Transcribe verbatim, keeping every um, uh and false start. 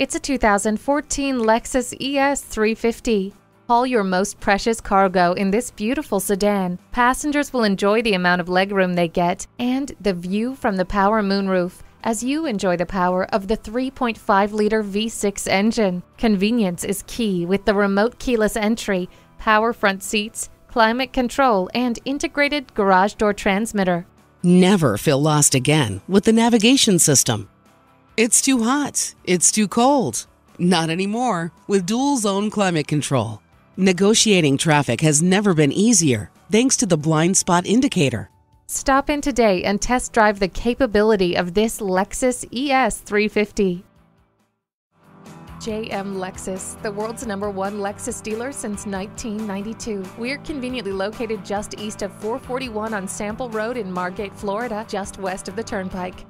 It's a two thousand fourteen Lexus E S three fifty. Haul your most precious cargo in this beautiful sedan. Passengers will enjoy the amount of legroom they get and the view from the power moonroof as you enjoy the power of the three point five liter V six engine. Convenience is key with the remote keyless entry, power front seats, climate control, and integrated garage door transmitter. Never feel lost again with the navigation system. It's too hot, it's too cold. Not anymore with dual zone climate control. Negotiating traffic has never been easier thanks to the blind spot indicator. Stop in today and test drive the capability of this Lexus E S three fifty. J M Lexus, the world's number one Lexus dealer since nineteen ninety-two. We're conveniently located just east of four forty-one on Sample Road in Margate, Florida, just west of the Turnpike.